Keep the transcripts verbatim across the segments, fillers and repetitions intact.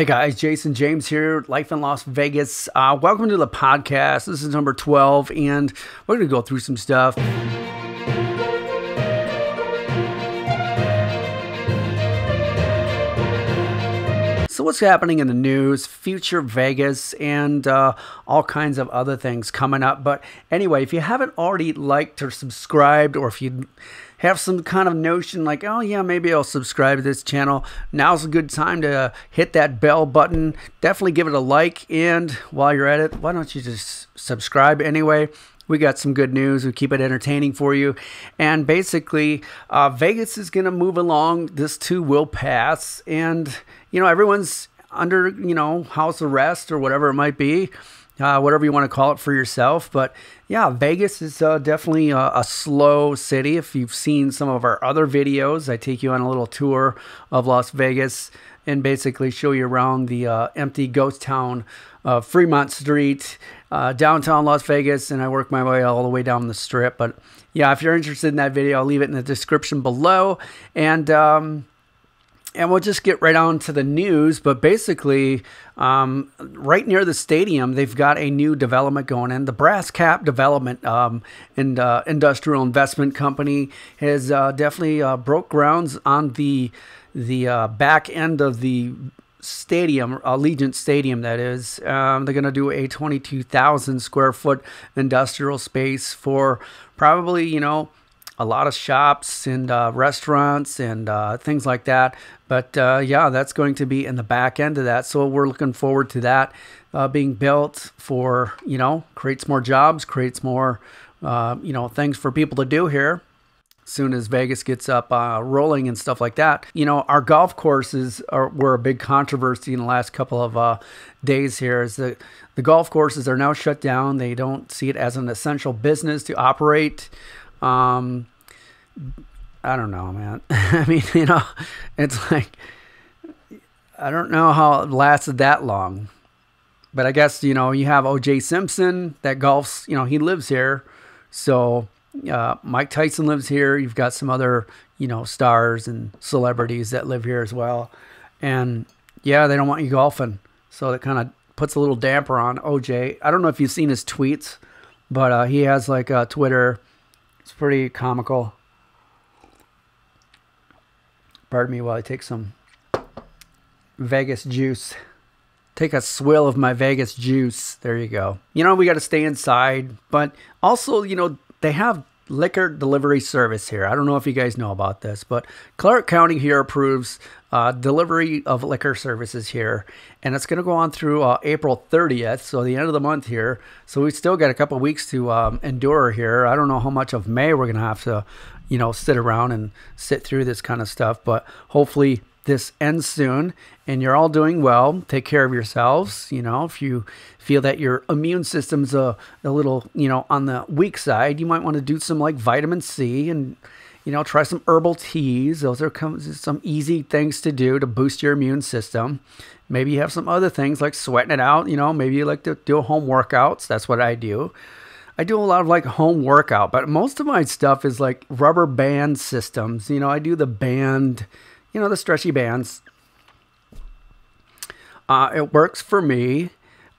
Hey guys, Jason James here, Life in Las Vegas. Uh, welcome to the podcast. This is number twelve, and we're going to go through some stuff. So what's happening in the news, future Vegas, and uh, all kinds of other things coming up. But anyway, if you haven't already liked or subscribed, or if you have some kind of notion like, oh yeah, maybe I'll subscribe to this channel, now's a good time to hit that bell button. Definitely give it a like, and while you're at it, why don't you just subscribe anyway? We got some good news. We keep it entertaining for you. And basically, uh, Vegas is going to move along. This too will pass. And, you know, everyone's under, you know, house arrest or whatever it might be. Uh, whatever you want to call it for yourself. But yeah, Vegas is uh, definitely a, a slow city. If you've seen some of our other videos, I take you on a little tour of Las Vegas and basically show you around the uh, empty ghost town of Fremont Street, uh, downtown Las Vegas, and I work my way all the way down the strip. But yeah, if you're interested in that video, I'll leave it in the description below. And, um, And we'll just get right on to the news. But basically, um, right near the stadium, they've got a new development going in. The Brass Cap Development um, and uh, Industrial Investment Company has uh, definitely uh, broke grounds on the the uh, back end of the stadium, Allegiant Stadium, that is. Um, they're going to do a twenty-two thousand square foot industrial space for probably, you know, a lot of shops and uh, restaurants and uh, things like that. But uh, yeah, that's going to be in the back end of that. So we're looking forward to that uh, being built for, you know, creates more jobs, creates more, uh, you know, things for people to do here. Soon as Vegas gets up uh, rolling and stuff like that. You know, our golf courses are, were a big controversy in the last couple of uh, days here. Is the, the golf courses are now shut down. They don't see it as an essential business to operate. Um, I don't know, man. I mean, you know, it's like, I don't know how it lasted that long, but I guess, you know, you have O J Simpson that golfs, you know, he lives here. So, uh, Mike Tyson lives here. You've got some other, you know, stars and celebrities that live here as well. And yeah, they don't want you golfing. So that kind of puts a little damper on O J. I don't know if you've seen his tweets, but, uh, he has like a Twitter. It's pretty comical. Pardon me while I take some Vegas juice. Take a swill of my Vegas juice. There you go. You know, we got to stay inside. But also, you know, they have liquor delivery service here. I don't know if you guys know about this, but Clark County here approves uh, delivery of liquor services here. And it's going to go on through uh, April thirtieth, so the end of the month here. So we still got a couple of weeks to um, endure here. I don't know how much of May we're going to have to, you know, sit around and sit through this kind of stuff. But hopefully this ends soon and you're all doing well. Take care of yourselves. You know, if you feel that your immune system's a, a little, you know, on the weak side, you might want to do some like vitamin C and, you know, try some herbal teas. Those are some easy things to do to boost your immune system. Maybe you have some other things like sweating it out. You know, maybe you like to do home workouts. That's what I do. I do a lot of like home workout, but most of my stuff is like rubber band systems. You know, I do the band, you know, the stretchy bands. Uh, it works for me.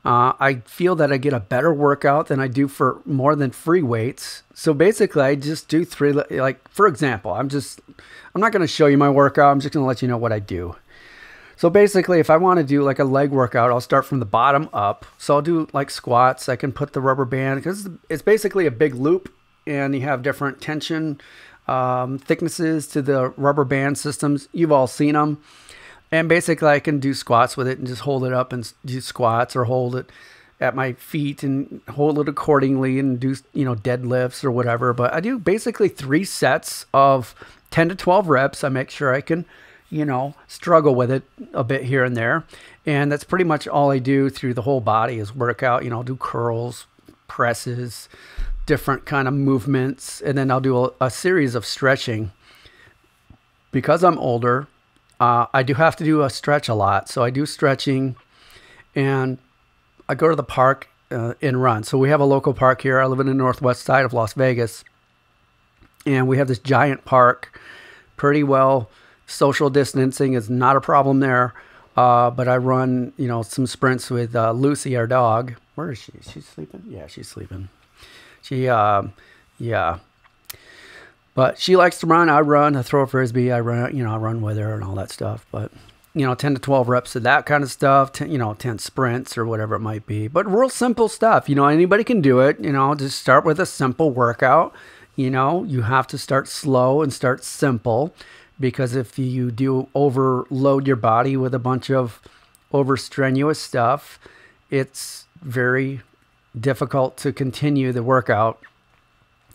Uh, I feel that I get a better workout than I do for more than free weights. So basically, I just do three, like, for example, I'm just, I'm not going to show you my workout. I'm just going to let you know what I do. So basically, if I want to do like a leg workout, I'll start from the bottom up. So I'll do like squats. I can put the rubber band because it's basically a big loop and you have different tension Um, thicknesses to the rubber band systems. You've all seen them. And basically I can do squats with it and just hold it up and do squats, or hold it at my feet and hold it accordingly and do, you know, deadlifts or whatever. But I do basically three sets of ten to twelve reps. I make sure I can, you know, struggle with it a bit here and there. And that's pretty much all I do through the whole body is workout. You know, I'll do curls, presses, different kind of movements, and then I'll do a, a series of stretching. Because I'm older, uh, I do have to do a stretch a lot, so I do stretching, and I go to the park uh, and run. So we have a local park here. I live in the northwest side of Las Vegas, and we have this giant park. Pretty well social distancing is not a problem there. Uh, but I run, you know, some sprints with uh, Lucy, our dog. Where is she? She's sleeping? Yeah, she's sleeping. She, uh, yeah. But she likes to run. I run. I throw a frisbee. I run, you know, I run with her and all that stuff. But, you know, ten to twelve reps of that kind of stuff, ten, you know, ten sprints or whatever it might be. But real simple stuff. You know, anybody can do it. You know, just start with a simple workout. You know, you have to start slow and start simple, because if you do overload your body with a bunch of over strenuous stuff, it's very difficult to continue the workout.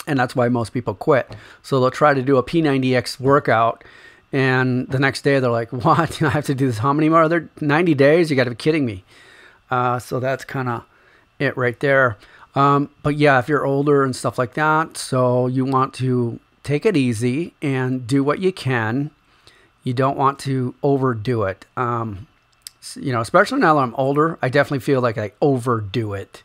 And that's why most people quit. So they'll try to do a P ninety X workout, and the next day they're like, what? I have to do this how many more? Are there ninety days? You got to be kidding me. Uh, so that's kind of it right there. Um, but yeah, if you're older and stuff like that, so you want to take it easy and do what you can. You don't want to overdo it. Um, you know, especially now that I'm older, I definitely feel like I overdo it.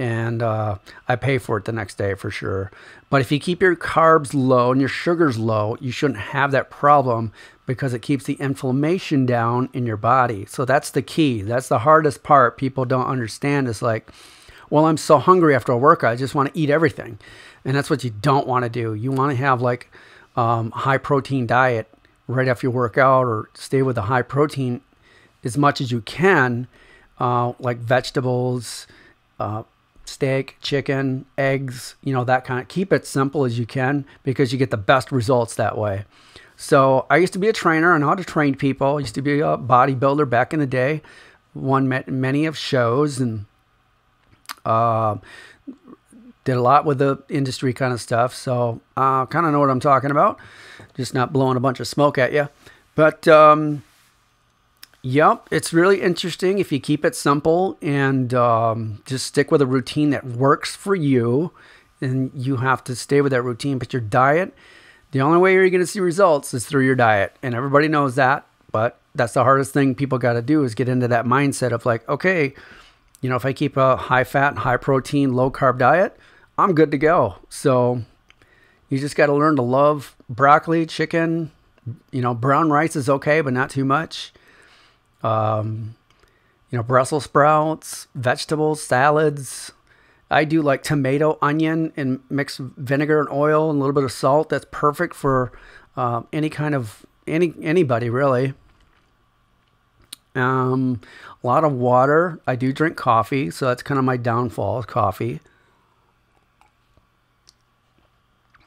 And uh, I pay for it the next day for sure. But if you keep your carbs low and your sugars low, you shouldn't have that problem, because it keeps the inflammation down in your body. So that's the key. That's the hardest part people don't understand. It's like, well, I'm so hungry after a workout, I just want to eat everything. And that's what you don't want to do. You want to have like um, high protein diet right after you work out, or stay with a high protein as much as you can, uh, like vegetables, uh, steak, chicken, eggs, you know, that kind of, keep it simple as you can, because you get the best results that way. So I used to be a trainer and how to train people. I used to be a bodybuilder back in the day, won many of shows, and uh, did a lot with the industry kind of stuff. So I uh, kind of know what I'm talking about, just not blowing a bunch of smoke at you. But um, yep, it's really interesting if you keep it simple and um, just stick with a routine that works for you. And you have to stay with that routine. But your diet, the only way you're going to see results is through your diet. And everybody knows that. But that's the hardest thing people got to do, is get into that mindset of like, okay, you know, if I keep a high-fat, high-protein, low-carb diet, I'm good to go. So you just got to learn to love broccoli, chicken. You know, brown rice is okay, but not too much. Um, you know, Brussels sprouts, vegetables, salads. I do like tomato, onion, and mixed vinegar and oil and a little bit of salt. That's perfect for uh, any kind of, any anybody really. Um, a lot of water. I do drink coffee, so that's kind of my downfall, coffee.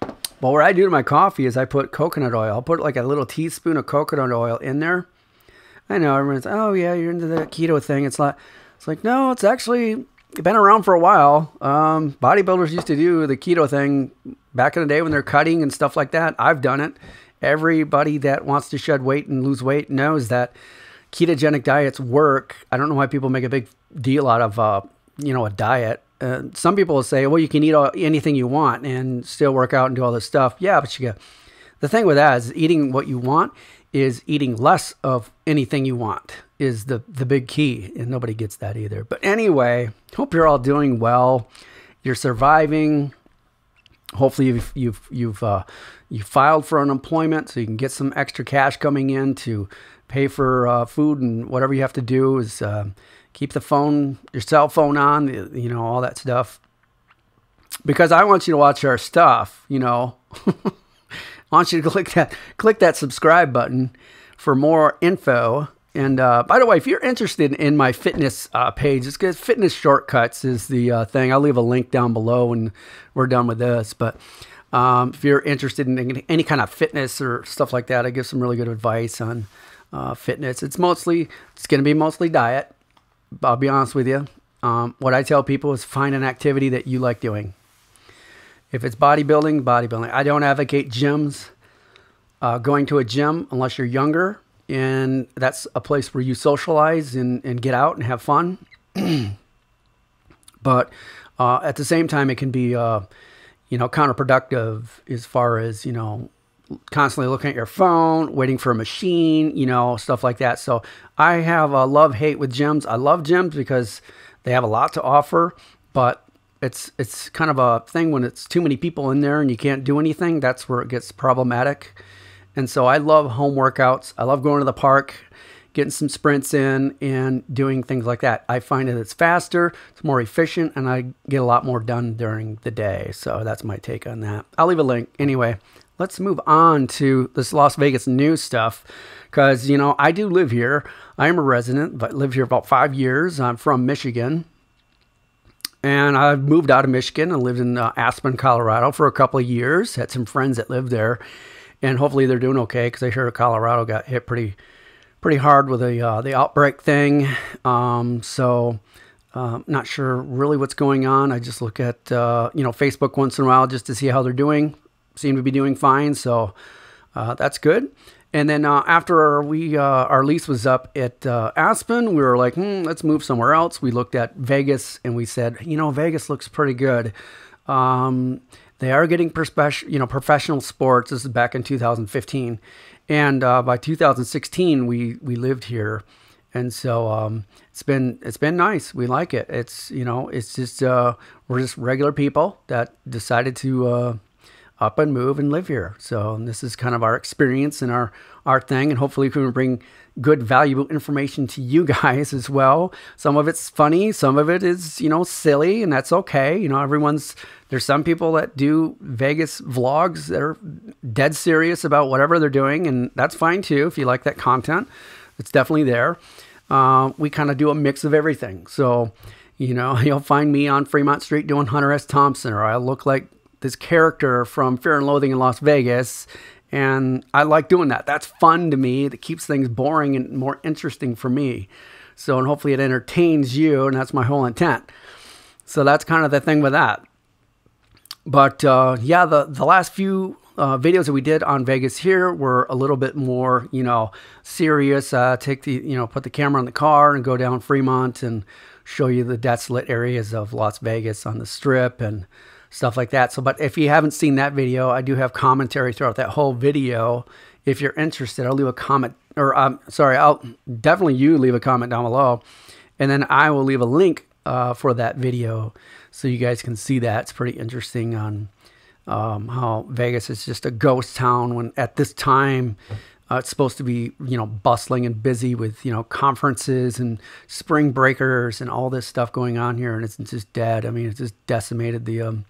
But what I do to my coffee is I put coconut oil. I'll put like a little teaspoon of coconut oil in there. I know everyone's, oh yeah, you're into the keto thing. It's like, it's like, no, it's actually been around for a while. Um, bodybuilders used to do the keto thing back in the day when they're cutting and stuff like that. I've done it. Everybody that wants to shed weight and lose weight knows that ketogenic diets work. I don't know why people make a big deal out of, uh, you know, a diet. Uh, some people will say, well, you can eat all, anything you want and still work out and do all this stuff. Yeah, but you get, the thing with that is eating what you want is eating less of anything you want is the, the big key. And nobody gets that either. But anyway, hope you're all doing well. You're surviving. Hopefully you've, you've, you've, uh, you filed for unemployment so you can get some extra cash coming in to pay for uh, food, and whatever you have to do is uh, keep the phone, your cell phone on, you know, all that stuff. Because I want you to watch our stuff, you know. I want you to click that, click that subscribe button for more info. And uh, by the way, if you're interested in my fitness uh, page, it's because fitness shortcuts is the uh, thing. I'll leave a link down below when we're done with this. But um, if you're interested in any kind of fitness or stuff like that, I give some really good advice on uh, fitness. It's mostly, it's going to be mostly diet. I'll be honest with you. Um, what I tell people is find an activity that you like doing. If it's bodybuilding, bodybuilding. I don't advocate gyms, uh, going to a gym unless you're younger. And that's a place where you socialize and, and get out and have fun. But uh, at the same time, it can be, uh, you know, counterproductive as far as, you know, constantly looking at your phone, waiting for a machine, you know, stuff like that. So I have a love-hate with gyms. I love gyms because they have a lot to offer, but It's it's kind of a thing when it's too many people in there and you can't do anything. That's where it gets problematic. And so I love home workouts. I love going to the park. getting some sprints in and doing things like that. I find that it's faster, it's more efficient, and I get a lot more done during the day. So that's my take on that. I'll leave a link. Anyway, let's move on to this Las Vegas news stuff because, you know, I do live here. I am a resident, but live here about five years. I'm from Michigan. And I moved out of Michigan and lived in uh, Aspen, Colorado for a couple of years. Had some friends that lived there. And hopefully they're doing okay because I heard Colorado got hit pretty pretty hard with the, uh, the outbreak thing. Um, so uh, not sure really what's going on. I just look at, uh, you know, Facebook once in a while just to see how they're doing. Seem to be doing fine. So uh, that's good. And then uh, after our, we, uh, our lease was up at uh, Aspen, we were like, hmm, let's move somewhere else. We looked at Vegas and we said, you know, Vegas looks pretty good. Um, they are getting you know, professional sports. This is back in two thousand fifteen. And uh, by two thousand sixteen, we, we lived here. And so um, it's been, it's been nice. We like it. It's, you know, it's just, uh, we're just regular people that decided to uh, up and move and live here. So and this is kind of our experience and our, our thing. And hopefully we can bring good, valuable information to you guys as well. Some of it's funny. Some of it is, you know, silly, and that's okay. You know, everyone's, there's some people that do Vegas vlogs that are dead serious about whatever they're doing. And that's fine too. If you like that content, it's definitely there. Uh, we kind of do a mix of everything. So, you know, you'll find me on Fremont Street doing Hunter S. Thompson, or I look like this character from Fear and Loathing in Las Vegas. And I like doing that. That's fun to me. That keeps things boring and more interesting for me. So, and hopefully it entertains you, and that's my whole intent. So that's kind of the thing with that. But uh, yeah, the, the last few uh, videos that we did on Vegas here were a little bit more, you know, serious. Uh, take the, you know, put the camera in the car and go down Fremont and show you the desolate areas of Las Vegas on the Strip and stuff like that. So, but if you haven't seen that video, I do have commentary throughout that whole video. If you're interested, I'll leave a comment, or um, sorry, I'll definitely you leave a comment down below, and then I will leave a link uh, for that video so you guys can see that. It's pretty interesting on um, how Vegas is just a ghost town when at this time uh, it's supposed to be, you know, bustling and busy with, you know, conferences and spring breakers and all this stuff going on here, and it's, it's just dead. I mean, it's just decimated the um,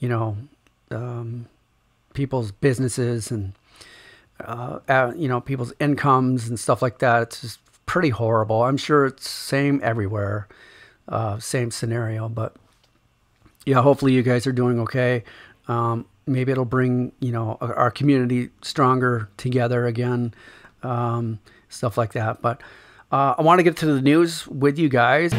you know, um, people's businesses and, uh, uh, you know, people's incomes and stuff like that. It's just pretty horrible. I'm sure it's same everywhere, uh, same scenario, but yeah, hopefully you guys are doing okay. Um, maybe it'll bring, you know, our community stronger together again, um, stuff like that. But uh, I want to get to the news with you guys.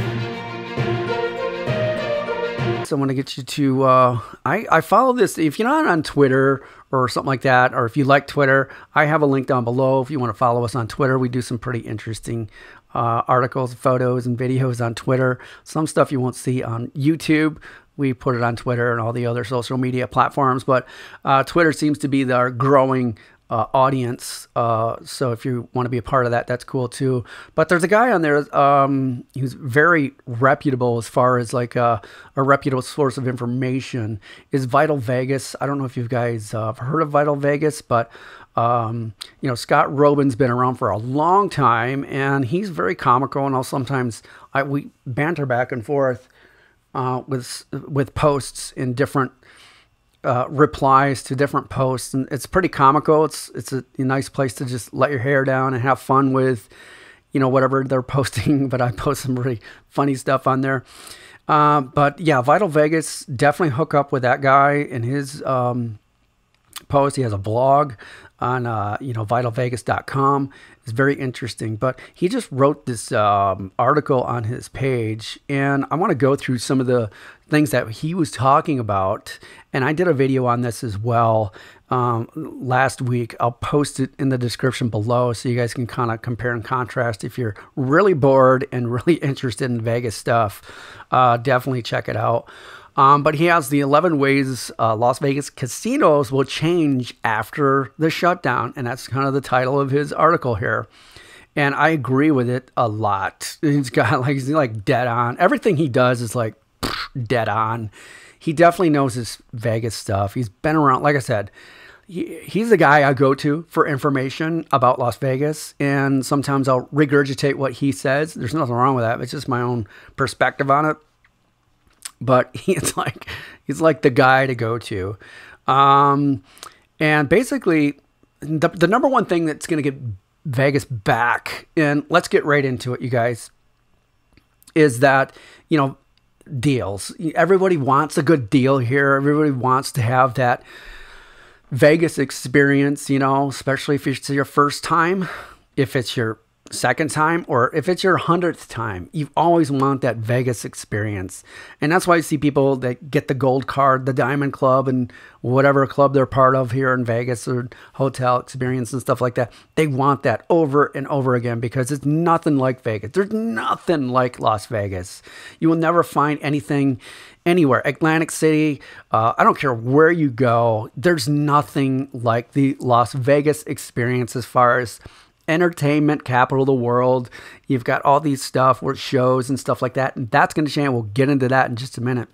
I want to get you to, uh, I, I follow this. If you're not on Twitter or something like that, or if you like Twitter, I have a link down below. If you want to follow us on Twitter, we do some pretty interesting uh, articles, photos, and videos on Twitter. Some stuff you won't see on YouTube. We put it on Twitter and all the other social media platforms, but uh, Twitter seems to be our growing uh, audience. Uh, so if you want to be a part of that, that's cool too. But there's a guy on there um, who's very reputable as far as like a, a reputable source of information is Vital Vegas. I don't know if you guys uh, have heard of Vital Vegas, but um, you know, Scott Rubin's been around for a long time, and he's very comical. And I'll sometimes I, we banter back and forth Uh, with with posts in different uh, replies to different posts, and it's pretty comical. It's it's a, a nice place to just let your hair down and have fun with, you know, whatever they're posting. But I post some really funny stuff on there. Uh, but yeah, Vital Vegas, definitely hook up with that guy and his um, post. He has a blog on uh, you know, vital vegas dot com. It's very interesting, but he just wrote this um, article on his page, and I want to go through some of the things that he was talking about, and I did a video on this as well um, last week. I'll post it in the description below so you guys can kind of compare and contrast. If you're really bored and really interested in Vegas stuff, uh, definitely check it out. Um, but he has the eleven ways uh, Las Vegas casinos will change after the shutdown. And that's kind of the title of his article here. And I agree with it a lot. He's got like, he's like dead on. Everything he does is like pff, dead on. He definitely knows his Vegas stuff. He's been around, like I said, he, he's the guy I go to for information about Las Vegas, and sometimes I'll regurgitate what he says. There's nothing wrong with that. It's just my own perspective on it. But he's like, he's like the guy to go to. Um, and basically, the, the number one thing that's going to get Vegas back, and let's get right into it, you guys, is that, you know, deals. Everybody wants a good deal here. Everybody wants to have that Vegas experience, you know, especially if it's your first time, if it's your second time, or if it's your hundredth time. You always want that Vegas experience. And that's why you see people that get the gold card, the Diamond Club, and whatever club they're part of here in Vegas, or hotel experience and stuff like that. They want that over and over again, because it's nothing like Vegas. There's nothing like Las Vegas. You will never find anything anywhere. Atlantic City, uh, I don't care where you go, there's nothing like the Las Vegas experience as far as entertainment capital of the world. You've got all these stuff where shows and stuff like that, and that's going to change. We'll get into that in just a minute.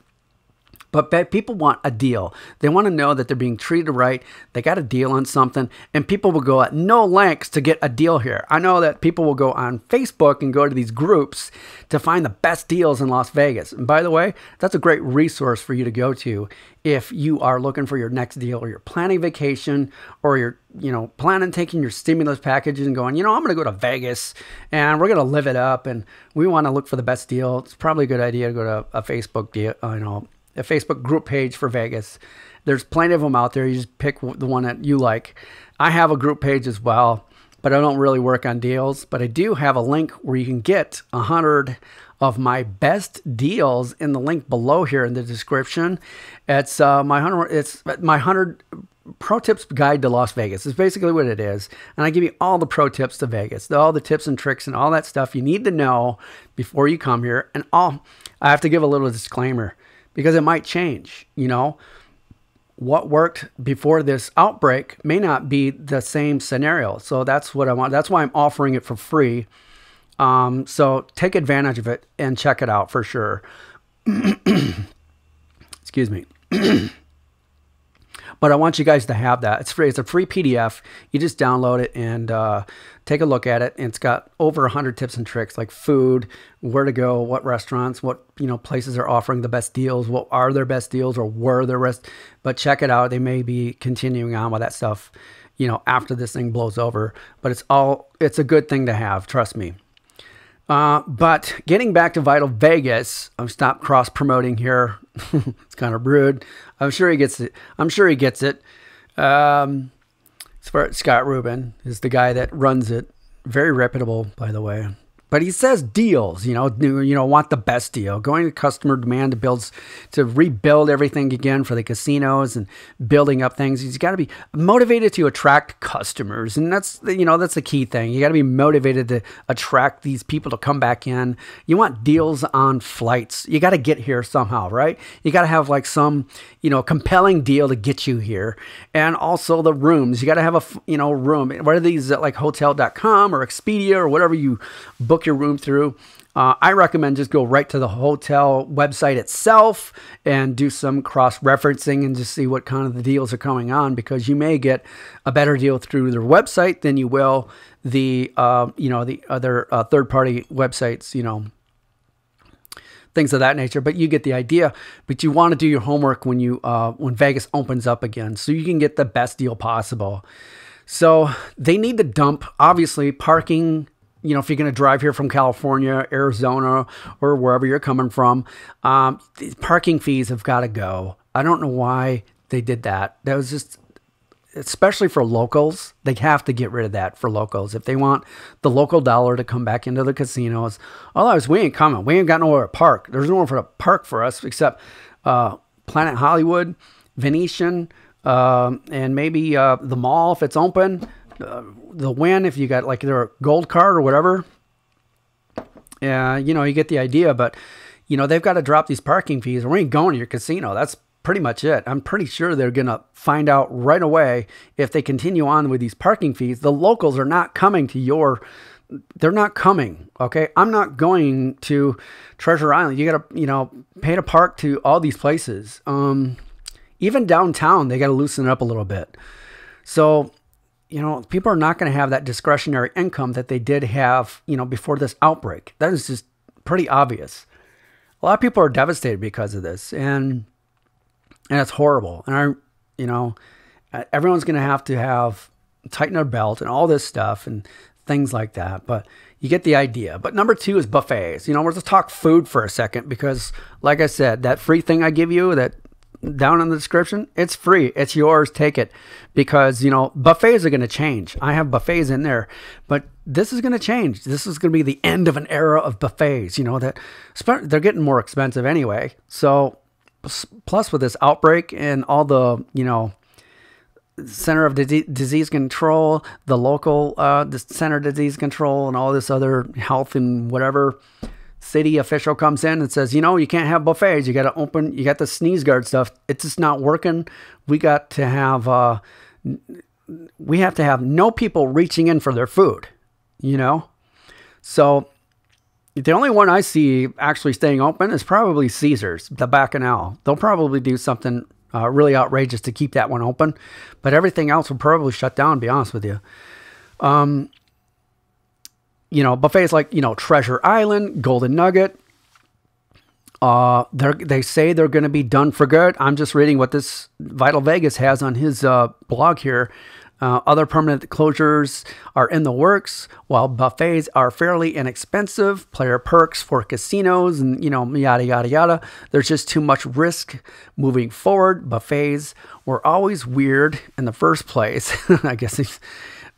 But people want a deal. They want to know that they're being treated right. They got a deal on something, and people will go at no lengths to get a deal here. I know that people will go on Facebook and go to these groups to find the best deals in Las Vegas. And by the way, that's a great resource for you to go to if you are looking for your next deal, or you're planning vacation, or you're, you know, planning taking your stimulus packages and going, you know, I'm going to go to Vegas and we're going to live it up, and we want to look for the best deal. It's probably a good idea to go to a Facebook deal, you know, a Facebook group page for Vegas. There's plenty of them out there. You just pick the one that you like. I have a group page as well, but I don't really work on deals. But I do have a link where you can get one hundred of my best deals in the link below here in the description. It's uh, my one hundred. It's my one hundred pro tips guide to Las Vegas. It's basically what it is, and I give you all the pro tips to Vegas, all the tips and tricks and all that stuff you need to know before you come here. And all I have to give a little disclaimer, because it might change. You know, what worked before this outbreak may not be the same scenario. So that's what I want. That's why I'm offering it for free. Um, so take advantage of it and check it out for sure. Excuse me. But I want you guys to have that. It's free. It's a free P D F. You just download it and uh, take a look at it. And it's got over one hundred tips and tricks, like food, where to go, what restaurants, what, you know, places are offering the best deals, what are their best deals, or were their best. But check it out. They may be continuing on with that stuff, you know, after this thing blows over. But it's all, it's a good thing to have. Trust me. Uh, but getting back to Vital Vegas, I've stopped cross promoting here. It's kind of rude. I'm sure he gets it. I'm sure he gets it. Um, Scott Rubin is the guy that runs it. Very reputable, by the way. But he says deals, you know, you know, want the best deal. Going to customer demand to build, to rebuild everything again for the casinos and building up things. He's got to be motivated to attract customers, and that's, you know, that's the key thing. You got to be motivated to attract these people to come back in. You want deals on flights. You got to get here somehow, right? You got to have like some, you know, compelling deal to get you here, and also the rooms. You got to have a, you know, room. What are these like hotel dot com or Expedia or whatever you book your room through? uh, I recommend just go right to the hotel website itself and do some cross-referencing and just see what kind of the deals are going on, because you may get a better deal through their website than you will the uh, you know, the other uh, third-party websites, you know, things of that nature. But you get the idea. But you want to do your homework when you uh, when Vegas opens up again, so you can get the best deal possible. So they need to dump, obviously, parking. You know, if you're going to drive here from California, Arizona, or wherever you're coming from, um, these parking fees have got to go. I don't know why they did that. That was just, especially for locals, they have to get rid of that for locals. If they want the local dollar to come back into the casinos, otherwise we ain't coming. We ain't got nowhere to park. There's nowhere for to park for us except uh, Planet Hollywood, Venetian, um, and maybe uh, the mall if it's open. Uh, the win if you got like their gold card or whatever. Yeah, uh, you know, you get the idea. But you know, they've got to drop these parking fees, or we ain't going to your casino. That's pretty much it. I'm pretty sure they're gonna find out right away if they continue on with these parking fees. The locals are not coming to your, they're not coming. Okay, I'm not going to Treasure Island. You gotta, you know, pay to park to all these places. Um, even downtown, they gotta loosen up a little bit. So, you know, people are not going to have that discretionary income that they did have, you know, before this outbreak. That is just pretty obvious. A lot of people are devastated because of this, and and it's horrible. And I, you know, everyone's going to have to have tighten their belt and all this stuff and things like that. But you get the idea. But number two is buffets. You know, we're going to talk food for a second because, like I said, that free thing I give you that down in the description, it's free. It's yours. Take it. Because, you know, buffets are going to change. I have buffets in there, but this is going to change. This is going to be the end of an era of buffets, you know, that they're getting more expensive anyway. So plus with this outbreak and all the, you know, Center of Disease Control, the local uh, the Center of Disease Control, and all this other health and whatever city official comes in and says, you know, you can't have buffets. You got to open, you got the sneeze guard stuff. It's just not working. We got to have, uh, we have to have no people reaching in for their food, you know? So the only one I see actually staying open is probably Caesars, the Bacchanal. They'll probably do something Uh, really outrageous to keep that one open, but everything else will probably shut down, to be honest with you. Um, you know, buffets like, you know, Treasure Island, Golden Nugget, uh, they're, they say they're going to be done for good. I'm just reading what this Vital Vegas has on his uh, blog here. Uh, other permanent closures are in the works, while buffets are fairly inexpensive, player perks for casinos, and, you know, yada, yada, yada. There's just too much risk moving forward. Buffets were always weird in the first place, I guess.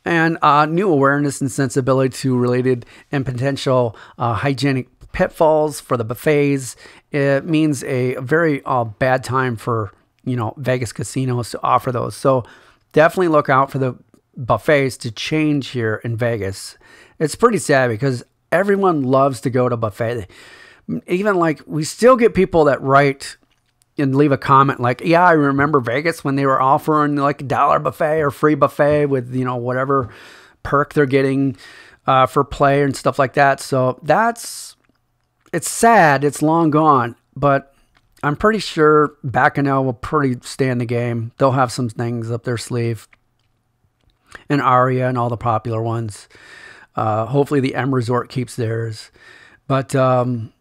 And uh, new awareness and sensibility to related and potential uh, hygienic pitfalls for the buffets. It means a very uh, bad time for, you know, Vegas casinos to offer those. So definitely look out for the buffets to change here in Vegas. It's pretty sad because everyone loves to go to buffet. Even like we still get people that write and leave a comment like, yeah, I remember Vegas when they were offering like a dollar buffet or free buffet with, you know, whatever perk they're getting uh, for play and stuff like that. So that's, it's sad. It's long gone, but I'm pretty sure Bacchanal will pretty stay in the game. They'll have some things up their sleeve. And Aria and all the popular ones. Uh, hopefully the M Resort keeps theirs. But, um,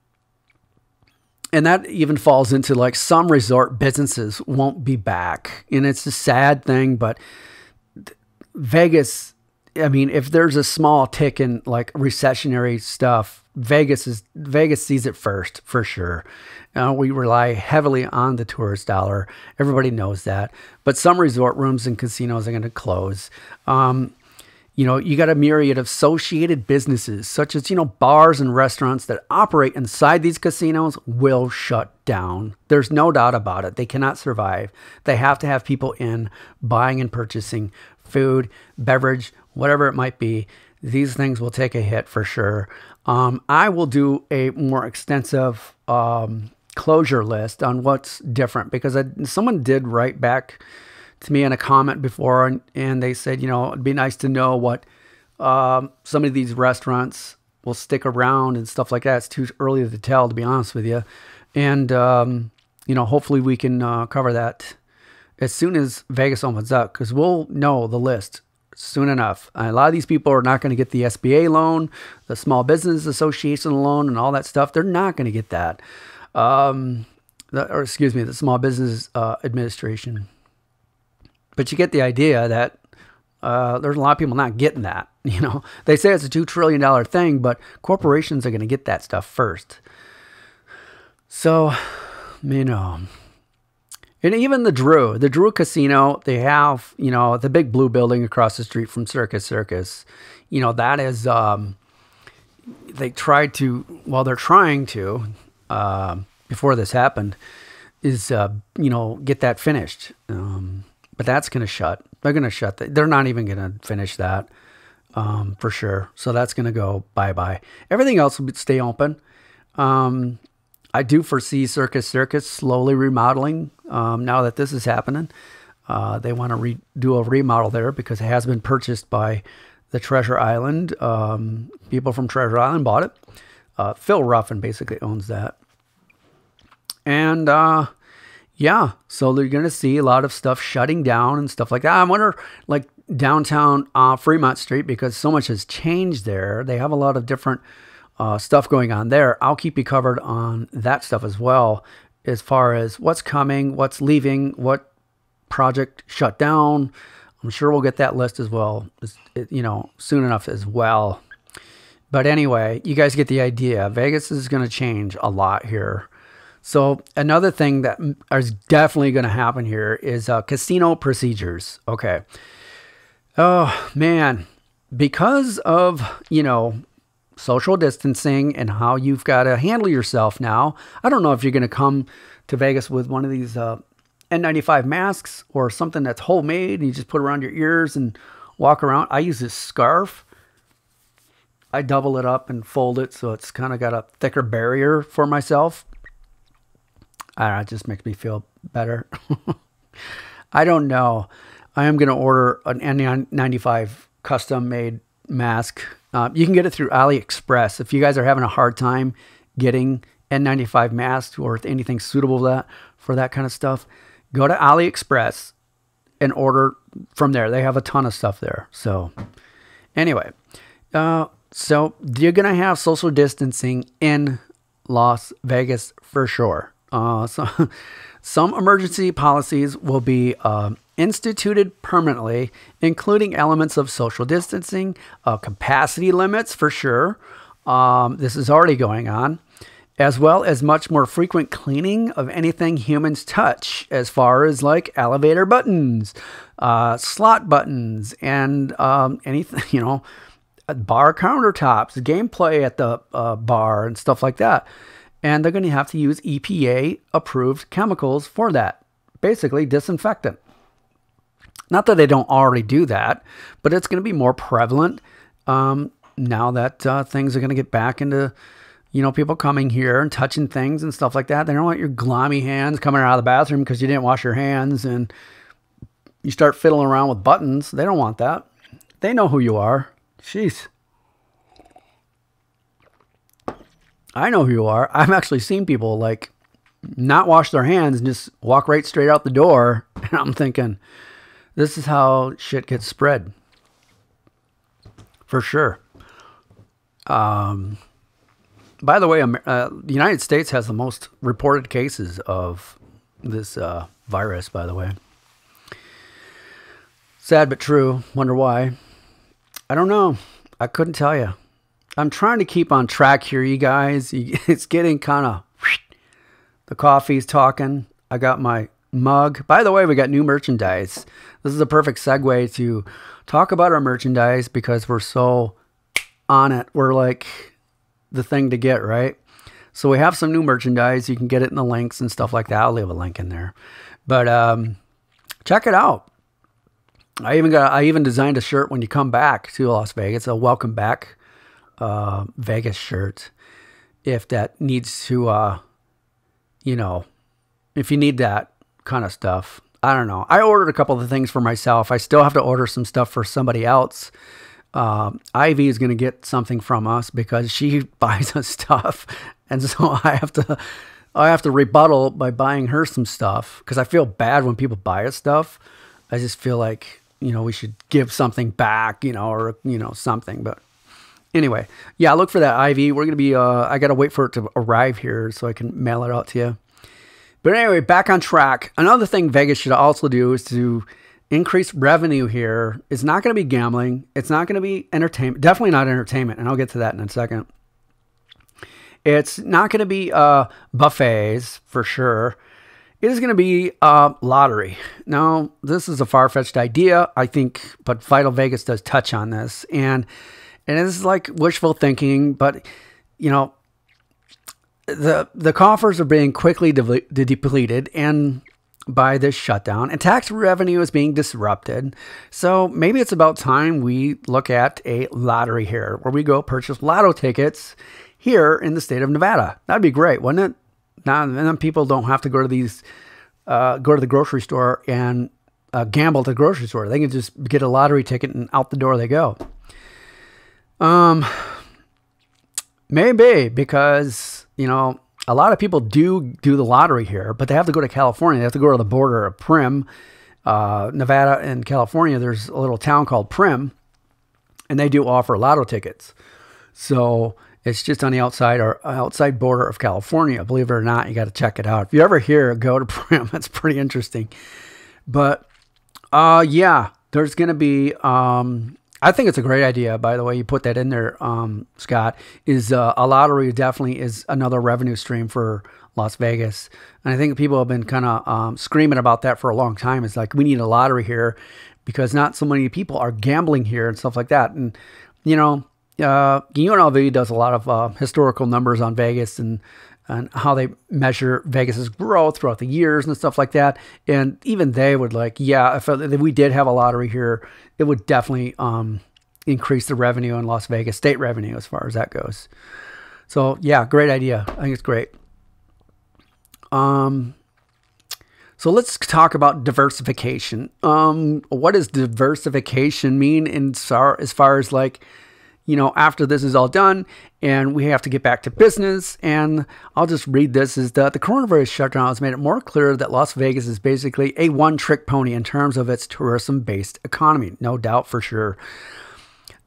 and that even falls into like some resort businesses won't be back. And it's a sad thing, but Vegas, I mean, if there's a small tick in like recessionary stuff, Vegas is Vegas sees it first for sure. Uh, we rely heavily on the tourist dollar. Everybody knows that. But some resort rooms and casinos are going to close. Um, you know, you got a myriad of associated businesses such as, you know, bars and restaurants that operate inside these casinos will shut down. There's no doubt about it. They cannot survive. They have to have people in buying and purchasing food, beverage, whatever it might be. These things will take a hit for sure. Um, I will do a more extensive um, closure list on what's different because I, someone did write back to me in a comment before and, and they said, you know, it'd be nice to know what um, some of these restaurants will stick around and stuff like that. It's too early to tell, to be honest with you. And, um, you know, hopefully we can uh, cover that as soon as Vegas opens up because we'll know the list soon enough. A lot of these people are not going to get the S B A loan, the Small Business Association loan, and all that stuff. They're not going to get that. Um, the, or excuse me, the Small Business uh, Administration. But you get the idea that uh, there's a lot of people not getting that. You know, they say it's a two trillion dollar thing, but corporations are going to get that stuff first. So, you know. And even the Drew, the Drew Casino, they have, you know, the big blue building across the street from Circus Circus. You know, that is, um, they tried to, well, they're trying to, uh, before this happened, is, uh, you know, get that finished. Um, but that's going to shut. They're going to shut. The, they're not even going to finish that um, for sure. So that's going to go bye-bye. Everything else will stay open. Um I do foresee Circus Circus slowly remodeling um, now that this is happening. Uh, they want to redo a remodel there because it has been purchased by the Treasure Island. Um, people from Treasure Island bought it. Uh, Phil Ruffin basically owns that. And, uh, Yeah, so they're going to see a lot of stuff shutting down and stuff like that. I wonder, like, downtown uh, Fremont Street, because so much has changed there. They have a lot of different uh, stuff going on there. I'll keep you covered on that stuff as well, as far as what's coming, what's leaving, what project shut down. I'm sure we'll get that list as well, you know, soon enough as well. But anyway, you guys get the idea. Vegas is going to change a lot here. So another thing that is definitely going to happen here is uh, casino procedures. Okay. Oh, man. Because of, you know, social distancing and how you've got to handle yourself now, I don't know if you're going to come to Vegas with one of these uh, N ninety-five masks or something that's homemade and you just put around your ears and walk around. I use this scarf. I double it up and fold it so it's kind of got a thicker barrier for myself. I don't know, it just makes me feel better. I don't know. I am going to order an N ninety-five custom-made mask. Uh, you can get it through AliExpress. If you guys are having a hard time getting N ninety-five masks or anything suitable for that, for that kind of stuff, go to AliExpress and order from there. They have a ton of stuff there. So anyway, uh, so you're going to have social distancing in Las Vegas for sure. Uh, so, some emergency policies will be uh, instituted permanently, including elements of social distancing, uh, capacity limits for sure. Um, this is already going on, as well as much more frequent cleaning of anything humans touch, as far as like elevator buttons, uh, slot buttons, and um, anything, you know, bar countertops, gameplay at the uh, bar, and stuff like that. And they're going to have to use E P A-approved chemicals for that. Basically, disinfectant. Not that they don't already do that, but it's going to be more prevalent um, now that uh, things are going to get back into, you know, people coming here and touching things and stuff like that. They don't want your glommy hands coming out of the bathroom because you didn't wash your hands and you start fiddling around with buttons. They don't want that. They know who you are. Jeez. I know who you are. I've actually seen people like not wash their hands and just walk right straight out the door. And I'm thinking, this is how shit gets spread. For sure. Um, by the way, uh, the United States has the most reported cases of this uh, virus, by the way. Sad but true. Wonder why. I don't know. I couldn't tell you. I'm trying to keep on track here, you guys. It's getting kind of... The coffee's talking. I got my mug. By the way, we got new merchandise. This is a perfect segue to talk about our merchandise because we're so on it. We're like the thing to get, right? So we have some new merchandise. You can get it in the links and stuff like that. I'll leave a link in there. But um, check it out. I even got. I even designed a shirt when you come back to Las Vegas. A welcome back Uh, Vegas shirt, if that needs to, uh, you know, if you need that kind of stuff. I don't know. I ordered a couple of things for myself. I still have to order some stuff for somebody else. Um, Ivy is going to get something from us because she buys us stuff. And so I have to, I have to rebuttal by buying her some stuff because I feel bad when people buy us stuff. I just feel like, you know, we should give something back, you know, or, you know, something, but anyway, yeah, look for that, Ivy. We're going to be, uh, I got to wait for it to arrive here so I can mail it out to you. But anyway, back on track. Another thing Vegas should also do is to increase revenue here. It's not going to be gambling. It's not going to be entertainment. Definitely not entertainment, and I'll get to that in a second. It's not going to be uh, buffets, for sure. It is going to be uh, lottery. Now, this is a far-fetched idea, I think, but Vital Vegas does touch on this, and... And it's like wishful thinking, but, you know, the the coffers are being quickly de de depleted and by this shutdown. And tax revenue is being disrupted. So maybe it's about time we look at a lottery here where we go purchase lotto tickets here in the state of Nevada. That'd be great, wouldn't it? Now, and then people don't have to go to these, uh, go to the grocery store and uh, gamble at the grocery store. They can just get a lottery ticket and out the door they go. Um, maybe because, you know, a lot of people do do the lottery here, but they have to go to California. They have to go to the border of Prim, uh, Nevada and California. There's a little town called Prim, and they do offer lotto tickets. So it's just on the outside or outside border of California. Believe it or not, you got to check it out. If you ever hear, go to Prim. That's pretty interesting. But uh, yeah, there's going to be... Um, I think it's a great idea, by the way. You put that in there, um, Scott, is uh, a lottery definitely is another revenue stream for Las Vegas. And I think people have been kind of um, screaming about that for a long time. It's like, we need a lottery here because not so many people are gambling here and stuff like that. And, you know, uh, U N L V does a lot of uh, historical numbers on Vegas and and how they measure Vegas's growth throughout the years and stuff like that. And even they would like, yeah, if we did have a lottery here, it would definitely um, increase the revenue in Las Vegas, state revenue as far as that goes. So yeah, great idea. I think it's great. Um, so let's talk about diversification. Um, what does diversification mean in as far as like, you know, after this is all done and we have to get back to business? And I'll just read this, is that the coronavirus shutdown has made it more clear that Las Vegas is basically a one-trick pony in terms of its tourism-based economy. No doubt, for sure.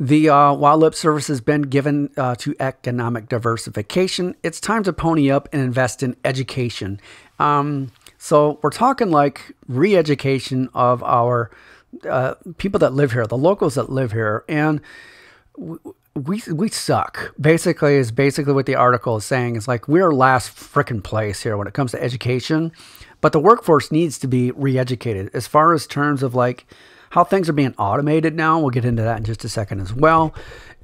The uh, while lip service has been given uh, to economic diversification, it's time to pony up and invest in education. Um, so we're talking like re-education of our uh, people that live here, the locals that live here. And we we suck, basically, is basically what the article is saying. It's like, we're last frickin' place here when it comes to education, but the workforce needs to be re-educated as far as terms of like how things are being automated now. We'll get into that in just a second as well.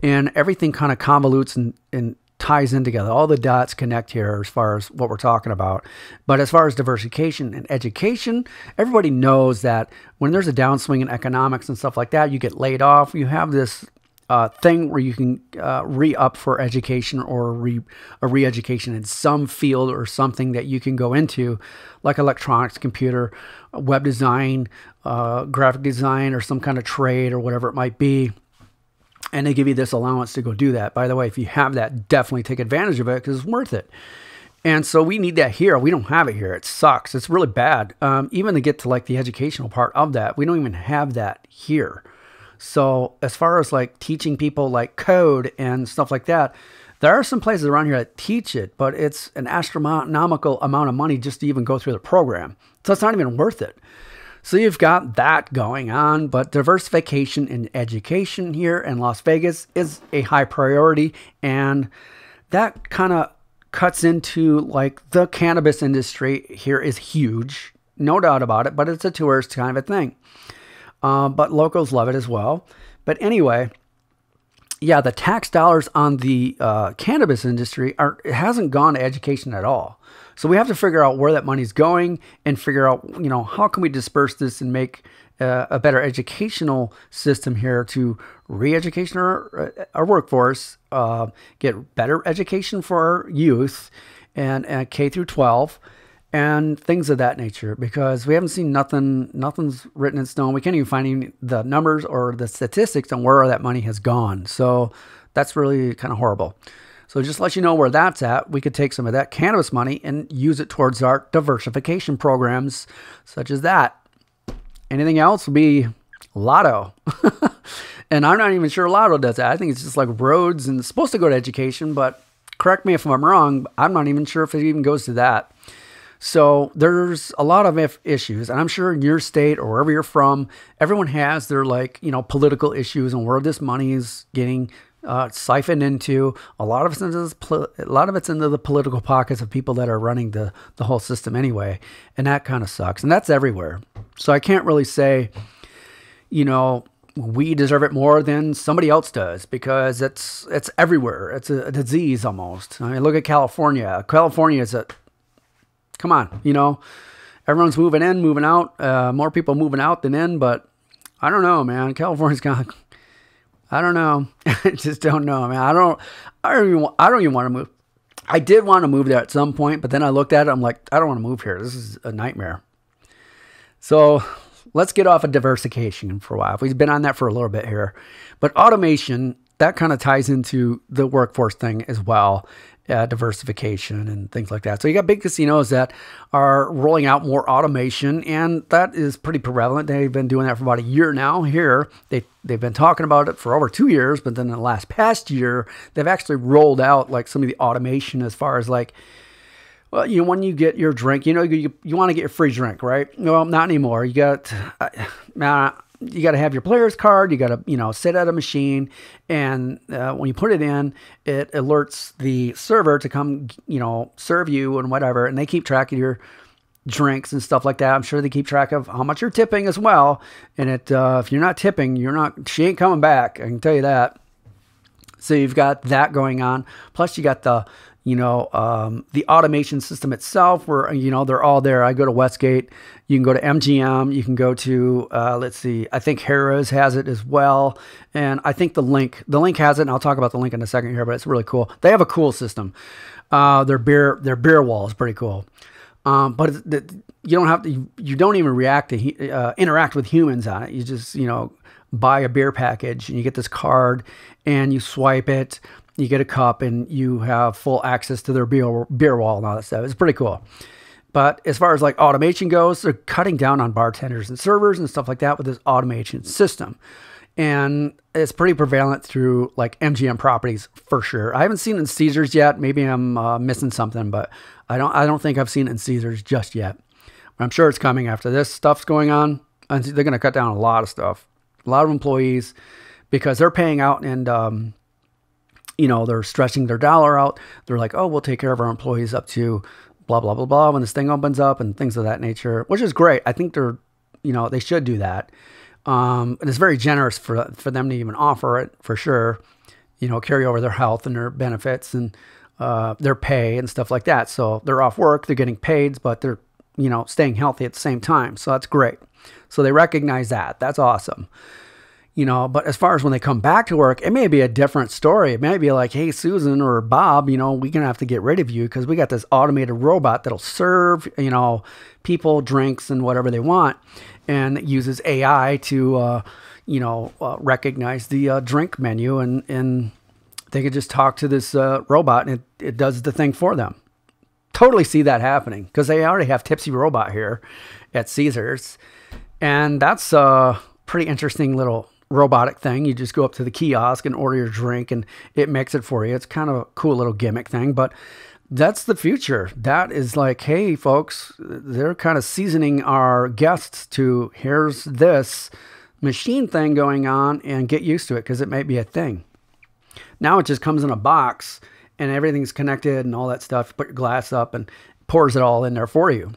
And everything kind of convolutes and, and ties in together. All the dots connect here as far as what we're talking about. But as far as diversification and education, everybody knows that when there's a downswing in economics and stuff like that, you get laid off, you have this Uh, thing where you can uh, re-up for education or re a re-education in some field or something that you can go into, like electronics, computer, web design, uh, graphic design, or some kind of trade or whatever it might be. And they give you this allowance to go do that. By the way, if you have that, definitely take advantage of it because it's worth it. And so we need that here. We don't have it here. It sucks. It's really bad. Um, even to get to like the educational part of that, we don't even have that here. So as far as like teaching people like code and stuff like that, there are some places around here that teach it, but it's an astronomical amount of money just to even go through the program. So it's not even worth it. So you've got that going on, but diversification in education here in Las Vegas is a high priority. And that kind of cuts into like the cannabis industry here is huge, no doubt about it, but it's a tourist kind of a thing. Uh, but locals love it as well. But anyway, yeah, the tax dollars on the uh, cannabis industry are, it hasn't gone to education at all. So we have to figure out where that money's going and figure out, you know, how can we disperse this and make uh, a better educational system here to re-education our, our workforce, uh, get better education for our youth and, and K through twelve. And things of that nature, because we haven't seen nothing, nothing's written in stone. We can't even find any, the numbers or the statistics on where that money has gone. So that's really kind of horrible. So just let you know where that's at. We could take some of that cannabis money and use it towards our diversification programs such as that. Anything else would be lotto. And I'm not even sure lotto does that. I think it's just like roads and it's supposed to go to education, but correct me if I'm wrong. I'm not even sure if it even goes to that. So there's a lot of issues, and I'm sure in your state or wherever you're from, everyone has their like, you know, political issues and where this money is getting uh, siphoned into. A lot of it's into this a lot of it's into the political pockets of people that are running the the whole system anyway, and that kind of sucks. And that's everywhere. So I can't really say, you know, we deserve it more than somebody else does, because it's it's everywhere. It's a, a disease almost. I mean, look at California. California is a Come on, you know, everyone's moving in, moving out, uh, more people moving out than in, but I don't know, man. California's got, I don't know. I just don't know, man. I don't, I don't even, I don't even want to move. I did want to move there at some point, but then I looked at it, I'm like, I don't want to move here. This is a nightmare. So let's get off of diversification for a while. We've been on that for a little bit here, but automation, that kind of ties into the workforce thing as well. uh, diversification and things like that. So you got big casinos that are rolling out more automation, and that is pretty prevalent. They've been doing that for about a year now here. They, they've been talking about it for over two years, but then in the last past year, they've actually rolled out like some of the automation as far as like, well, you know, when you get your drink, you know, you, you want to get your free drink, right? Well, not anymore. You got, uh, you got to have your player's card. You got to, you know, sit at a machine. And uh, when you put it in, it alerts the server to come, you know, serve you and whatever. And they keep track of your drinks and stuff like that. I'm sure they keep track of how much you're tipping as well. And it, uh, if you're not tipping, you're not, she ain't coming back. I can tell you that. So you've got that going on. Plus you got the, you know, um, the automation system itself where, you know, they're all there. I go to Westgate. You can go to M G M. You can go to, uh, let's see, I think Harrah's has it as well. And I think the Link, the Link has it. And I'll talk about the Link in a second here, but it's really cool. They have a cool system. Uh, their beer, their beer wall is pretty cool. Um, but it, it, you don't have to, you don't even react to, uh, interact with humans on it. You just, you know, buy a beer package and you get this card and you swipe it. You get a cup and you have full access to their beer, beer wall and all that stuff. It's pretty cool. But as far as like automation goes, they're cutting down on bartenders and servers and stuff like that with this automation system. And it's pretty prevalent through like M G M properties for sure. I haven't seen it in Caesars yet. Maybe I'm uh, missing something, but I don't, I don't think I've seen it in Caesars just yet. I'm sure it's coming after this stuff's going on. And they're going to cut down a lot of stuff, a lot of employees, because they're paying out and, um, you know, they're stretching their dollar out. They're like, oh, we'll take care of our employees up to blah, blah, blah, blah when this thing opens up and things of that nature, which is great. I think they're, you know, they should do that. Um, and it's very generous for, for them to even offer it for sure, you know, carry over their health and their benefits and uh, their pay and stuff like that. So they're off work, they're getting paid, but they're, you know, staying healthy at the same time. So that's great. So they recognize that. That's awesome. You know, but as far as when they come back to work, it may be a different story. It may be like, hey, Susan or Bob, you know, we're going to have to get rid of you because we got this automated robot that'll serve, you know, people drinks and whatever they want. And it uses A I to, uh, you know, uh, recognize the uh, drink menu. And, and they could just talk to this uh, robot and it, it does the thing for them. Totally see that happening because they already have Tipsy Robot here at Caesars. And that's a pretty interesting little robotic thing. You just go up to the kiosk and order your drink and it makes it for you. It's kind of a cool little gimmick thing, but that's the future. That is like, hey folks, they're kind of seasoning our guests to here's this machine thing going on and get used to it because it might be a thing. Now it just comes in a box and everything's connected and all that stuff. Put your glass up and pours it all in there for you.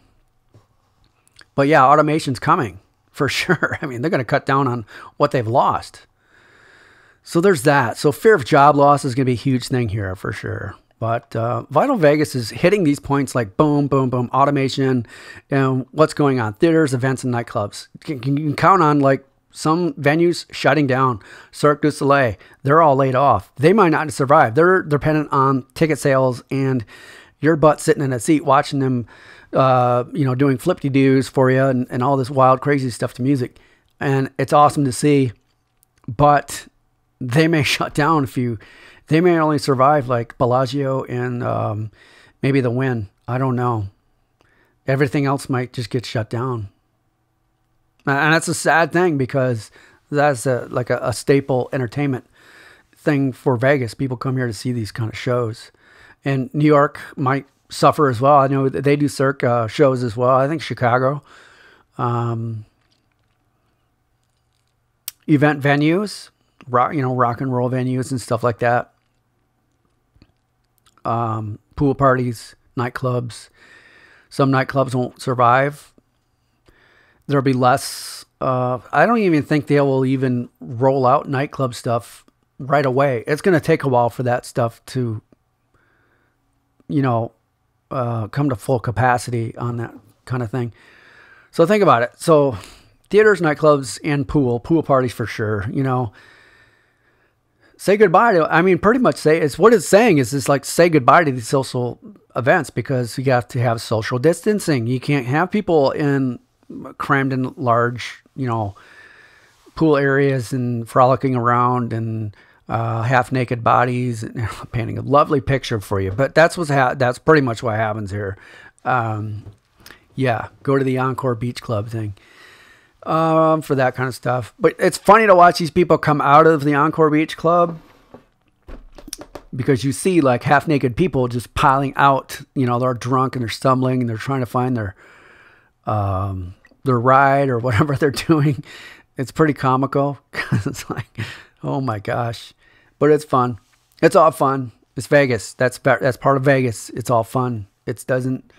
But yeah, automation's coming. For sure. I mean, they're going to cut down on what they've lost. So there's that. So fear of job loss is going to be a huge thing here for sure. But uh, Vital Vegas is hitting these points like boom, boom, boom, automation and what's going on. Theaters, events, and nightclubs. You can, you can count on like some venues shutting down. Cirque du Soleil, they're all laid off. They might not survive. They're dependent on ticket sales and your butt sitting in a seat watching them Uh, you know, doing flip-de-doos for you and, and all this wild, crazy stuff to music. And it's awesome to see, but they may shut down a few. They may only survive like Bellagio and um, maybe the Wynn. I don't know. Everything else might just get shut down. And that's a sad thing because that's a, like a, a staple entertainment thing for Vegas. People come here to see these kind of shows. And New York might suffer as well. I know they do Cirque uh, shows as well. I think Chicago. Um, event venues, rock, you know, rock and roll venues and stuff like that. Um, pool parties, nightclubs. Some nightclubs won't survive. There'll be less. Uh, I don't even think they will even roll out nightclub stuff right away. It's going to take a while for that stuff to, you know, Uh, come to full capacity on that kind of thing. So think about it. So theaters, nightclubs, and pool, pool parties for sure, you know, say goodbye to, I mean, pretty much say it's what it's saying is it's like say goodbye to these social events because you got to have social distancing. You can't have people in crammed in large, you know, pool areas and frolicking around and uh, half-naked bodies, and I'm painting a lovely picture for you. But that's what's ha that's pretty much what happens here. Um, yeah, go to the Encore Beach Club thing um, for that kind of stuff. But it's funny to watch these people come out of the Encore Beach Club, because you see like half-naked people just piling out. You know, they're drunk and they're stumbling and they're trying to find their um, their ride or whatever they're doing. It's pretty comical because it's like, oh my gosh, but it's fun. It's all fun. It's Vegas. That's that's part of Vegas. It's all fun. It doesn't,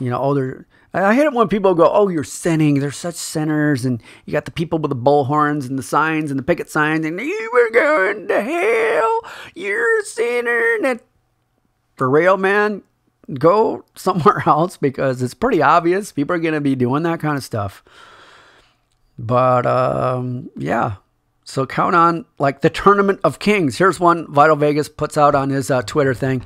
you know. Oh, they're. I hate it when people go, "Oh, you're sinning." They're such sinners, and you got the people with the bullhorns and the signs and the picket signs, and you were going to hell. You're a sinner. And it, for real, man, go somewhere else, because it's pretty obvious people are going to be doing that kind of stuff. But um, yeah, so count on like the Tournament of Kings. Here's one Vital Vegas puts out on his uh, Twitter thing.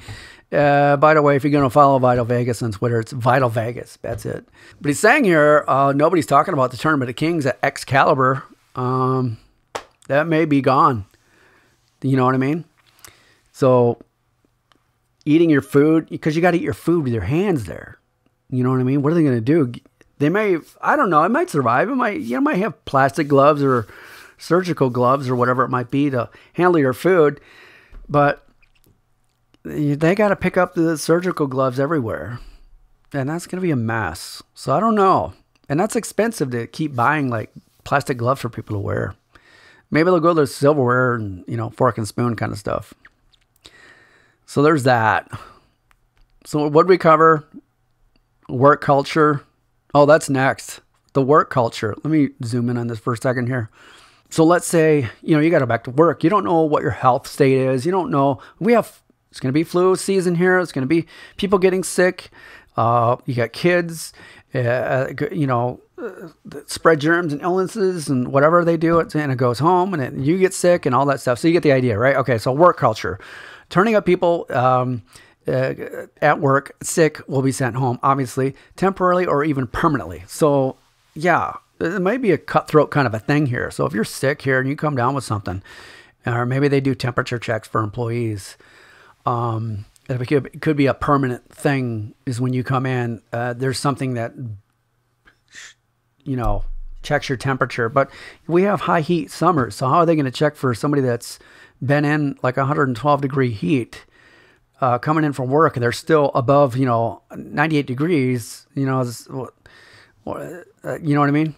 Uh, by the way, if you're going to follow Vital Vegas on Twitter, it's Vital Vegas. That's it. But he's saying here, uh, nobody's talking about the Tournament of Kings at Excalibur. Um, that may be gone. You know what I mean? So eating your food, because you got to eat your food with your hands there. You know what I mean? What are they going to do? They may, I don't know, it might survive. It might, you know, might have plastic gloves or surgical gloves or whatever it might be to handle your food. But they got to pick up the surgical gloves everywhere, and that's going to be a mess. So I don't know. And that's expensive to keep buying like plastic gloves for people to wear. Maybe they'll go to silverware and, you know, fork and spoon kind of stuff. So there's that. So what did we cover? Work culture. Oh, that's next. The work culture. Let me zoom in on this for a second here. So let's say, you know, you got to go back to work. You don't know what your health state is. You don't know. We have, it's going to be flu season here. It's going to be people getting sick. Uh, you got kids, uh, you know, uh, spread germs and illnesses and whatever they do. It, and it goes home and it, you get sick and all that stuff. So you get the idea, right? Okay, so work culture. Turning up people um, uh, at work sick will be sent home, obviously, temporarily or even permanently. So, yeah, it might be a cutthroat kind of a thing here. So if you're sick here and you come down with something, or maybe they do temperature checks for employees, Um, it could be a permanent thing is when you come in, uh, there's something that, you know, checks your temperature, but we have high heat summers. So how are they going to check for somebody that's been in like one hundred twelve degree heat, uh, coming in from work and they're still above, you know, ninety-eight degrees, you know, you know what I mean?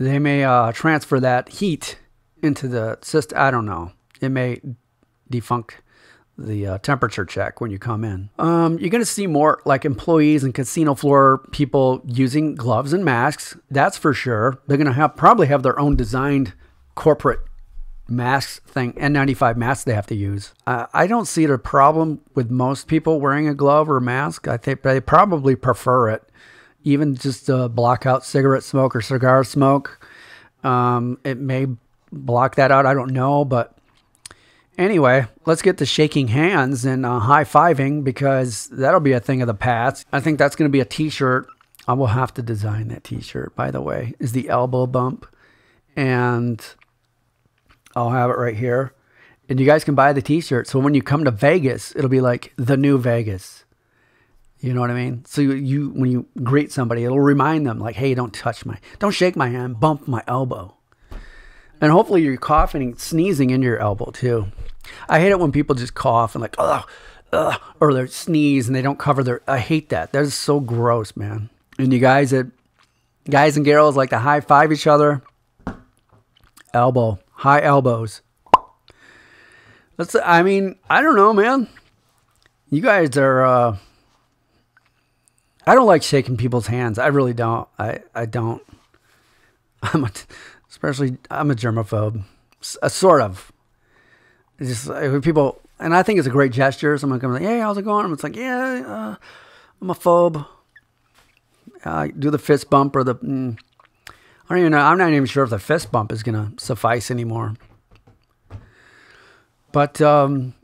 They may, uh, transfer that heat into the system. I don't know. It may defunct the uh, temperature check when you come in. Um, you're going to see more like employees and casino floor people using gloves and masks. That's for sure. They're going to have probably have their own designed corporate masks thing, N ninety-five masks they have to use. Uh, I don't see it a problem with most people wearing a glove or a mask. I think they probably prefer it, even just to block out cigarette smoke or cigar smoke. Um, it may block that out. I don't know, but anyway, let's get to shaking hands and uh, high-fiving, because that'll be a thing of the past. I think that's going to be a t-shirt. I will have to design that t-shirt, by the way, is the elbow bump. And I'll have it right here. And you guys can buy the t-shirt. So when you come to Vegas, it'll be like the new Vegas. You know what I mean? So you, you when you greet somebody, it'll remind them like, hey, don't touch my, don't shake my hand, bump my elbow. And hopefully you're coughing and sneezing into your elbow too. I hate it when people just cough and like, ugh, ugh, or they sneeze and they don't cover their, I hate that. That is so gross, man. And you guys, that guys and girls like to high five each other. Elbow, high elbows. Let's, I mean, I don't know, man. You guys are, uh, I don't like shaking people's hands. I really don't. I, I don't. I'm a, Especially, I'm a germaphobe, a sort of. It's just like, people, and I think it's a great gesture. Someone comes like, "Hey, how's it going?" And it's like, "Yeah, uh, I'm a phobe." I do the fist bump or the. Mm, I don't even know. I'm not even sure if the fist bump is gonna suffice anymore. But, um,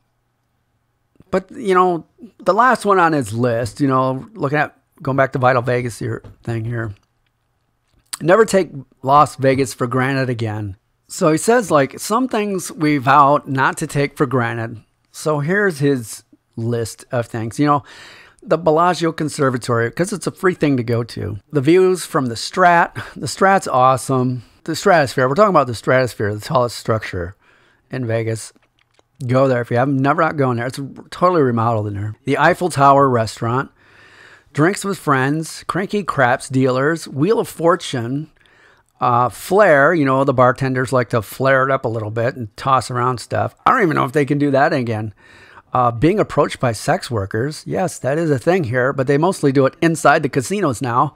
but you know, the last one on his list, you know, looking at going back to Vital Vegas here thing here. Never take Las Vegas for granted again. So he says, like, some things we vow not to take for granted. So here's his list of things. You know, the Bellagio Conservatory, because it's a free thing to go to. The views from the Strat. The Strat's awesome. The Stratosphere. We're talking about the Stratosphere, the tallest structure in Vegas. Go there if you haven't. Never out going there. It's totally remodeled in there. The Eiffel Tower Restaurant. Drinks with Friends. Cranky Craps Dealers. Wheel of Fortune. Uh, flare, you know, the bartenders like to flare it up a little bit and toss around stuff. I don't even know if they can do that again. Uh, being approached by sex workers. Yes, that is a thing here, but they mostly do it inside the casinos now.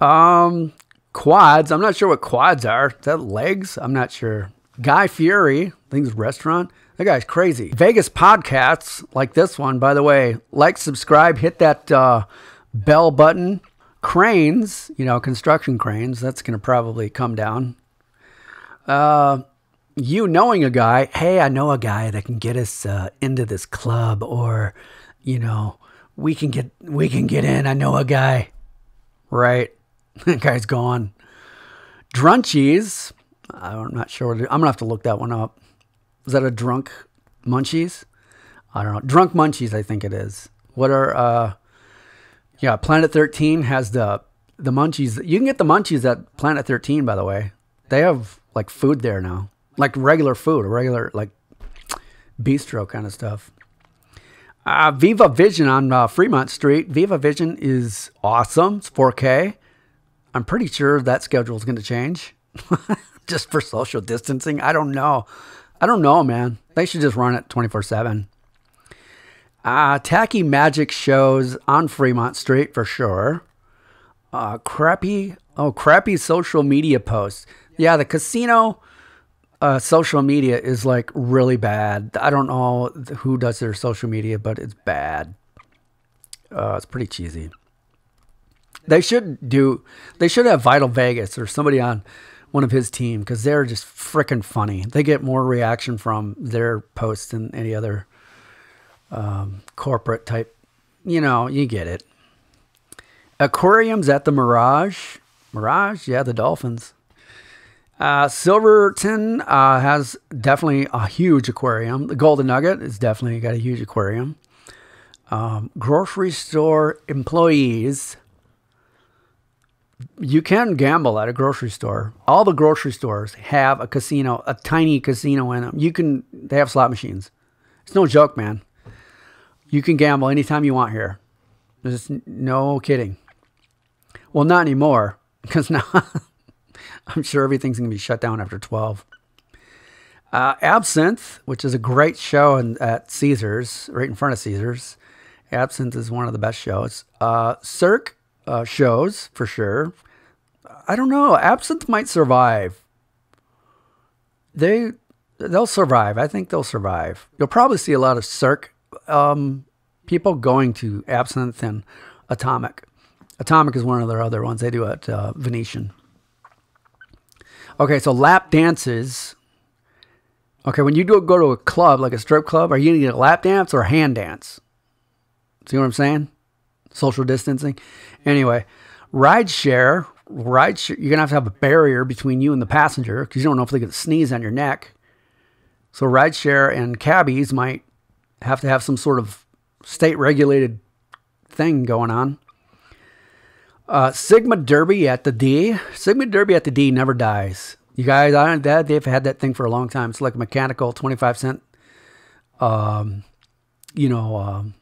Um, quads. I'm not sure what quads are. Is that legs? I'm not sure. Guy Fury. I think it's a restaurant. That guy's crazy. Vegas podcasts like this one, by the way. Like, subscribe, hit that uh, bell button. Cranes, you know, construction cranes, that's going to probably come down. Uh, you knowing a guy, hey, I know a guy that can get us uh, into this club, or, you know, we can get, we can get in. I know a guy, right? That guy's gone. Drunchies. I'm not sure. What it, I'm going to have to look that one up. Is that a drunk munchies? I don't know. Drunk munchies, I think it is. What are, uh, yeah, Planet thirteen has the the munchies. You can get the munchies at Planet thirteen, by the way. They have, like, food there now. Like, regular food. Regular, like, bistro kind of stuff. Uh, Viva Vision on uh, Fremont Street. Viva Vision is awesome. It's four K. I'm pretty sure that schedule is going to change. Just for social distancing. I don't know. I don't know, man. They should just run it twenty-four seven. Uh, tacky magic shows on Fremont Street for sure. Uh, crappy, oh, crappy social media posts. Yeah, the casino uh, social media is like really bad. I don't know who does their social media, but it's bad. Uh, it's pretty cheesy. They should do, they should have Vital Vegas or somebody on one of his team, because they're just freaking funny. They get more reaction from their posts than any other Um, corporate type, you know, you get it. Aquariums at the Mirage. Mirage, yeah, the dolphins. Uh, Silverton uh, has definitely a huge aquarium. The Golden Nugget has definitely got a huge aquarium. Um, grocery store employees. You can gamble at a grocery store. All the grocery stores have a casino, a tiny casino in them. You can, they have slot machines. It's no joke, man. You can gamble anytime you want here. There's no kidding. Well, not anymore, because now I'm sure everything's going to be shut down after twelve. Uh, Absinthe, which is a great show in, at Caesars, right in front of Caesars. Absinthe is one of the best shows. Uh, Cirque uh, shows, for sure. I don't know. Absinthe might survive. They, they'll survive. I think they'll survive. You'll probably see a lot of Cirque Um, people going to Absinthe and Atomic. Atomic is one of their other ones they do at uh, Venetian. Okay, so lap dances. Okay, when you do go to a club, like a strip club, are you going to get a lap dance or a hand dance? See what I'm saying? Social distancing. Anyway, ride share. Ride share. You're going to have to have a barrier between you and the passenger, because you don't know if they're going to sneeze on your neck. So ride share and cabbies might have to have some sort of state-regulated thing going on. Uh, Sigma Derby at the D. Sigma Derby at the D never dies. You guys, I don't, that they've had that thing for a long time. It's like a mechanical twenty-five cent, um, you know, um,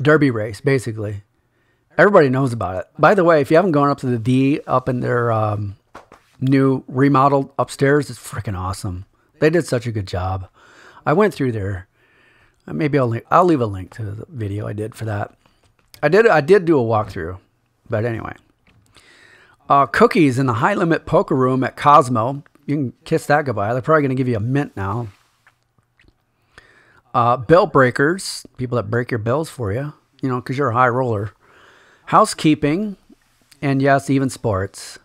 derby race, basically. Everybody knows about it. By the way, if you haven't gone up to the D up in their um, new remodeled upstairs, it's freaking awesome. They did such a good job. I went through there. Maybe I'll I'll leave a link to the video I did for that. I did I did do a walkthrough, but anyway. Uh, cookies in the high limit poker room at Cosmo. You can kiss that goodbye. They're probably going to give you a mint now. Uh, bill breakers, people that break your bills for you, you know, because you're a high roller. Housekeeping, and yes, even sports.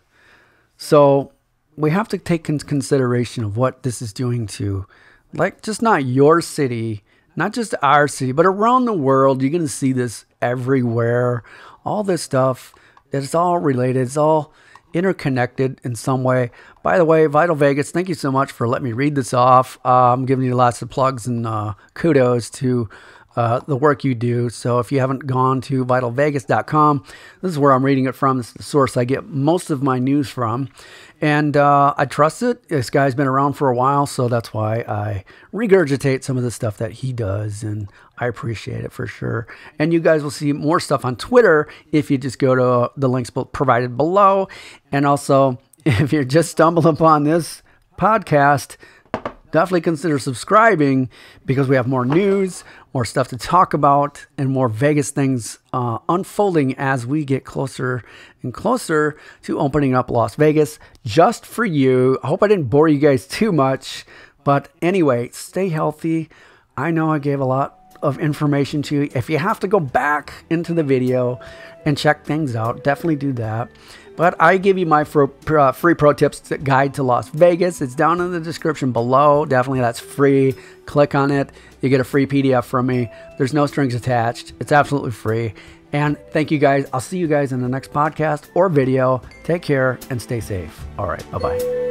So we have to take into consideration of what this is doing to, like, just not your city. Not just our city, but around the world. You're going to see this everywhere. All this stuff. It's all related. It's all interconnected in some way. By the way, Vital Vegas, thank you so much for letting me read this off. Uh, I'm giving you lots of plugs and uh, kudos to uh, the work you do. So if you haven't gone to vital vegas dot com, this is where I'm reading it from. This is the source I get most of my news from. And uh, I trust it. This guy's been around for a while, so that's why I regurgitate some of the stuff that he does, and I appreciate it for sure. And you guys will see more stuff on Twitter if you just go to the links provided below. And also, if you're just stumbled upon this podcast, definitely consider subscribing, because we have more news, more stuff to talk about, and more Vegas things uh, unfolding as we get closer and closer to opening up Las Vegas just for you. I hope I didn't bore you guys too much. But anyway, stay healthy. I know I gave a lot of information to you. If you have to go back into the video and check things out, definitely do that. But I give you my fro, uh, free pro tips guide to Las Vegas. It's down in the description below. Definitely, that's free. Click on it. You get a free P D F from me. There's no strings attached. It's absolutely free. And thank you guys. I'll see you guys in the next podcast or video. Take care and stay safe. All right. Bye-bye.